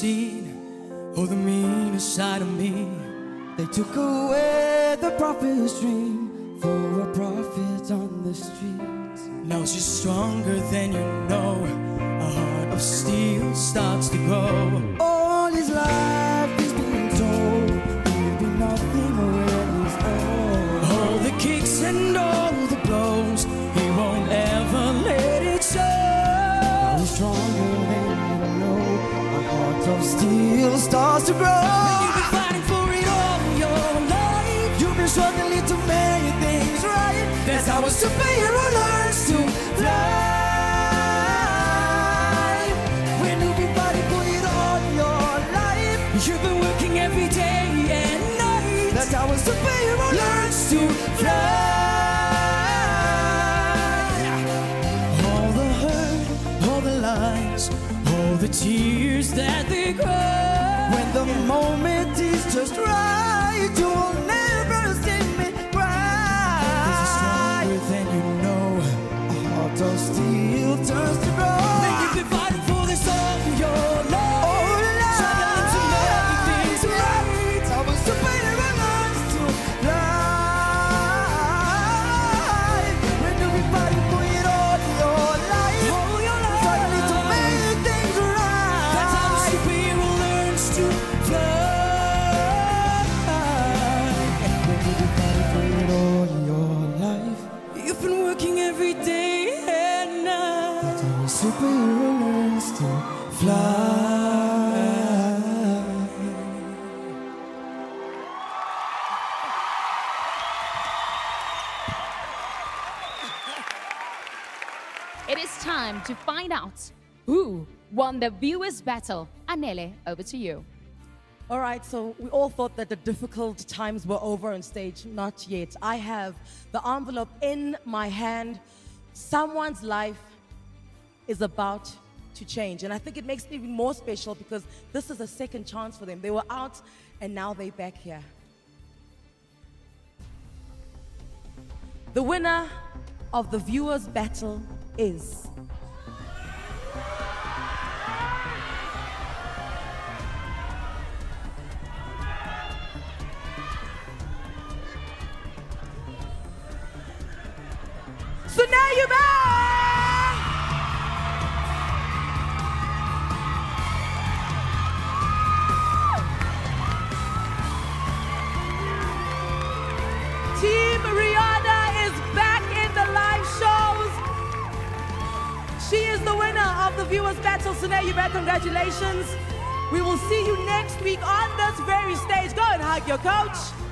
seen, oh, the meaner side of me. They took away the prophet's dream for a prophet on the streets. Now she's stronger than you know. A heart of steel starts to grow. All his life he's been told he'd be nothing when he's old. All the kicks and all the blows, he won't ever let it show. Now he's stronger than you know. A heart of steel starts to grow. And you've been fighting for it all your life. You've been struggling to make things right. That's how a superhero learns to fly. You've been working every day and night. That's how a superhero learns to fly. All the hurt, all the lies, all the tears that they cry. When the moment is just right, you will never see me cry. This is stronger than you know. A heart of steel turns to gold. Then you've been fighting for this all your life. Superhero learns to fly. It is time to find out who won the viewers' battle. Anele, over to you. All right, so we all thought that the difficult times were over on stage. Not yet. I have the envelope in my hand. Someone's life is about to change. And I think it makes it even more special because this is a second chance for them. They were out and now they're back here. The winner of the viewers' battle is Soné Joubert! The viewers' battle. Soné Joubert, congratulations. We will see you next week on this very stage. Go and hug your coach.